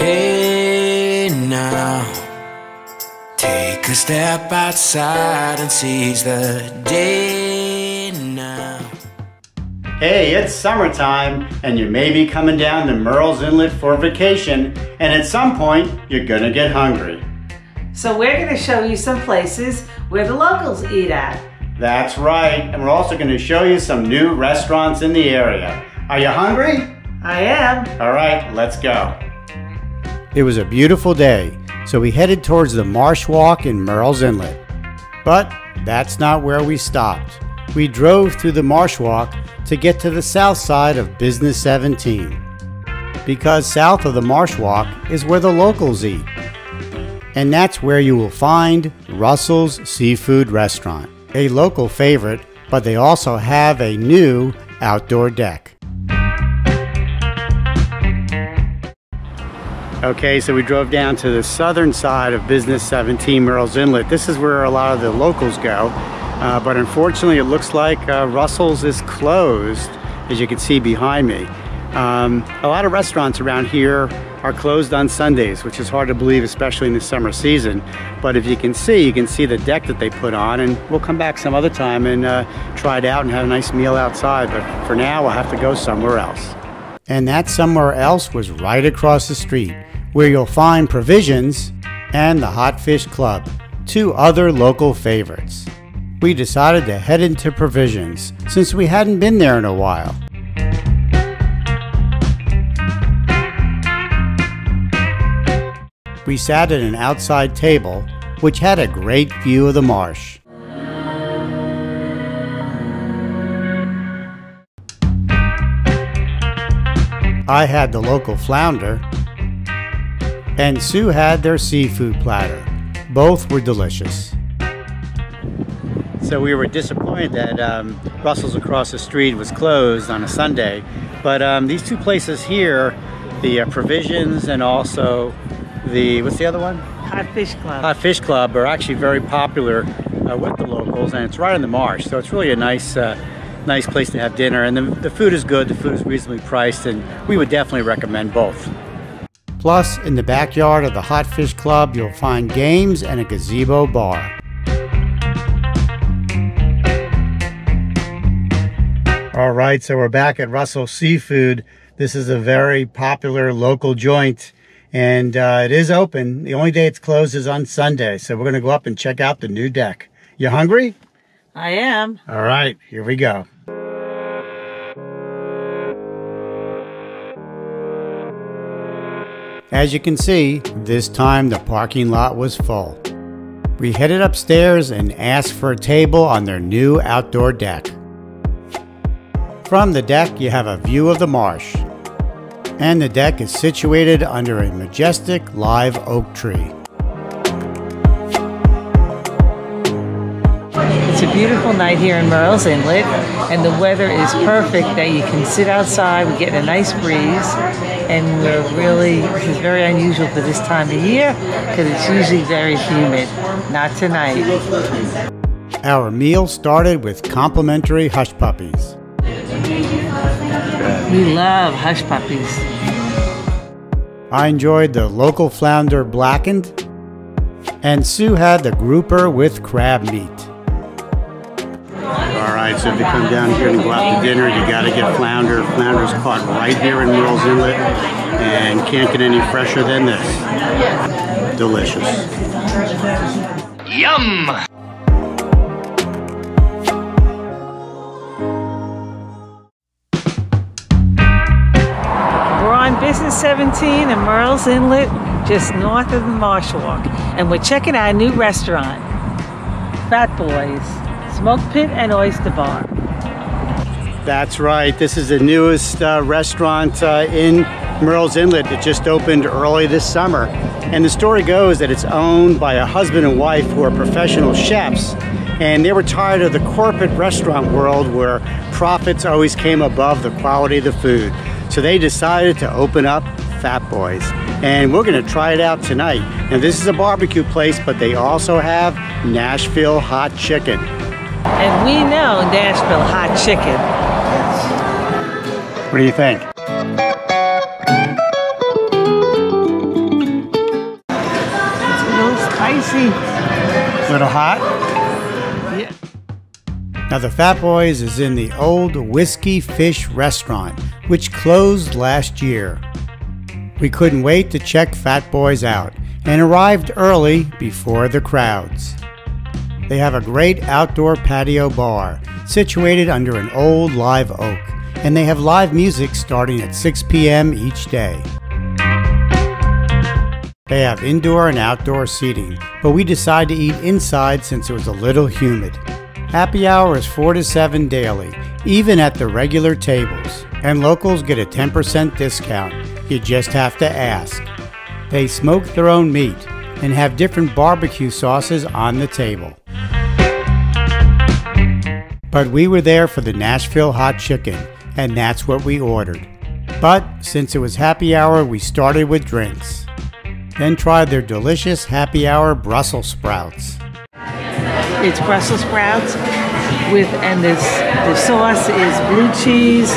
Hey now, take a step outside and seize the day now. Hey, it's summertime and you may be coming down to Murrells Inlet for vacation, and at some point you're gonna get hungry. So we're gonna show you some places where the locals eat at. That's right, and we're also gonna show you some new restaurants in the area. Are you hungry? I am. All right, let's go. It was a beautiful day, so we headed towards the Marsh Walk in Murrells Inlet. But that's not where we stopped. We drove through the Marsh Walk to get to the south side of Business 17, because south of the Marsh Walk is where the locals eat. And that's where you will find Russell's Seafood Restaurant, a local favorite, but they also have a new outdoor deck. Okay, so we drove down to the southern side of Business 17 Murrells Inlet. This is where a lot of the locals go, but unfortunately it looks like Russell's is closed, as you can see behind me. A lot of restaurants around here are closed on Sundays, which is hard to believe, especially in the summer season. But if you can see the deck that they put on, and we'll come back some other time and try it out and have a nice meal outside. But for now, we'll have to go somewhere else. And that somewhere else was right across the street, where you'll find Provisions and the Hot Fish Club, two other local favorites. We decided to head into Provisions since we hadn't been there in a while. We sat at an outside table, which had a great view of the marsh. I had the local flounder, and Sue had their seafood platter. Both were delicious. So we were disappointed that Russell's across the street was closed on a Sunday, but these two places here, the Provisions and also the, what's the other one? Hot Fish Club. Hot Fish Club are actually very popular with the locals, and it's right in the marsh, so it's really a nice nice place to have dinner, and the food is good, the food is reasonably priced, and we would definitely recommend both. Plus, in the backyard of the Hot Fish Club, you'll find games and a gazebo bar. All right, so we're back at Russell's Seafood. This is a very popular local joint, and it is open. The only day it's closed is on Sunday, so we're going to go up and check out the new deck. You hungry? I am. All right, here we go. As you can see, this time the parking lot was full. We headed upstairs and asked for a table on their new outdoor deck. From the deck, you have a view of the marsh, and the deck is situated under a majestic live oak tree. It's a beautiful night here in Murrells Inlet, and the weather is perfect that you can sit outside. We're getting a nice breeze, and we're really, this is very unusual for this time of year because it's usually very humid. Not tonight. Our meal started with complimentary hush puppies. We love hush puppies. I enjoyed the local flounder blackened, and Sue had the grouper with crab meat. So if you come down here and go out to dinner, you got to get flounder. Flounder's caught right here in Murrells Inlet, and can't get any fresher than this. Delicious. Yum! We're on Business 17 in Murrells Inlet, just north of the Marsh Walk, and we're checking out a new restaurant, Fat Boys Smoke Pit and Oyster Bar. That's right, this is the newest restaurant in Murrells Inlet. It just opened early this summer, and the story goes that it's owned by a husband and wife who are professional chefs, and they were tired of the corporate restaurant world where profits always came above the quality of the food. So they decided to open up Fat Boys, and we're going to try it out tonight. Now this is a barbecue place, but they also have Nashville hot chicken. And we know Nashville hot chicken. What do you think? spicy, a little hot. Yeah. Now the Fat Boys is in the old Whiskey Fish Restaurant, which closed last year. We couldn't wait to check Fat Boys out and arrived early before the crowds. They have a great outdoor patio bar situated under an old live oak, and they have live music starting at 6 p.m. each day. They have indoor and outdoor seating, but we decided to eat inside since it was a little humid. Happy hour is 4 to 7 daily, even at the regular tables, and locals get a 10% discount. You just have to ask. They smoke their own meat and have different barbecue sauces on the table. But we were there for the Nashville hot chicken, and that's what we ordered. But since it was happy hour, we started with drinks. Then tried their delicious happy hour Brussels sprouts. It's Brussels sprouts with, and this, the sauce is blue cheese,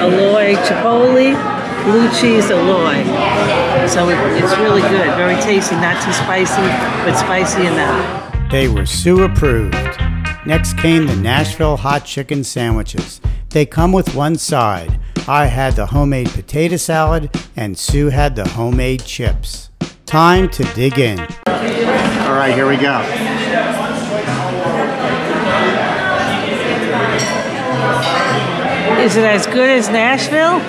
alloy chipotle, blue cheese alloy. So it's really good, very tasty, not too spicy, but spicy enough. They were Sue approved. Next came the Nashville hot chicken sandwiches. They come with one side. I had the homemade potato salad and Sue had the homemade chips. Time to dig in. All right, here we go. Is it as good as Nashville?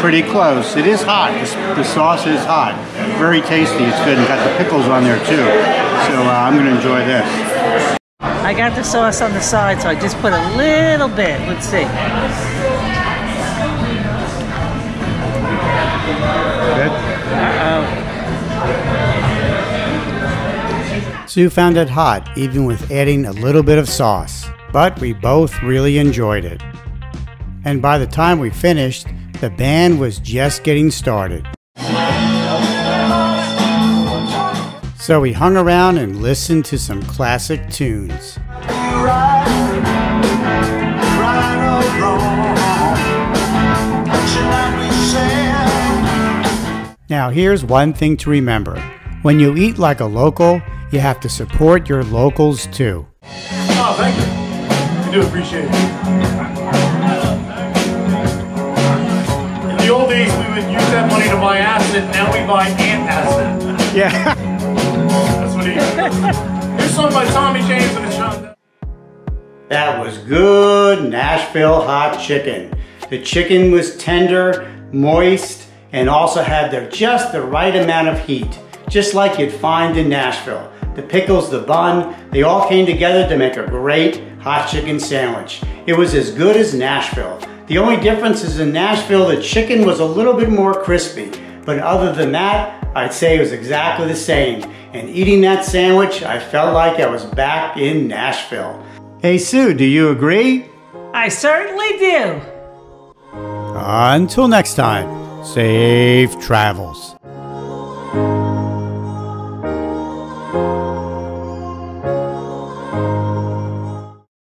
Pretty close. It is hot. The sauce is hot. Very tasty. It's good. And got the pickles on there too. So I'm going to enjoy this. I got the sauce on the side, so I just put a little bit. Let's see. Good? Uh-oh. Sue found it hot, even with adding a little bit of sauce. But we both really enjoyed it. And by the time we finished, the band was just getting started. So we hung around and listened to some classic tunes. Now here's one thing to remember. When you eat like a local, you have to support your locals too. Oh, thank you. I do appreciate it. In the old days, we would use that money to buy acid. Now we buy antacid. Yeah. Here's song by Tommy James and the Shonda. That was good Nashville hot chicken. The chicken was tender, moist, and also had just the right amount of heat, just like you'd find in Nashville. The pickles, the bun, they all came together to make a great hot chicken sandwich. It was as good as Nashville. The only difference is in Nashville, the chicken was a little bit more crispy, but other than that, I'd say it was exactly the same. And eating that sandwich, I felt like I was back in Nashville. Hey Sue, do you agree? I certainly do. Until next time, safe travels.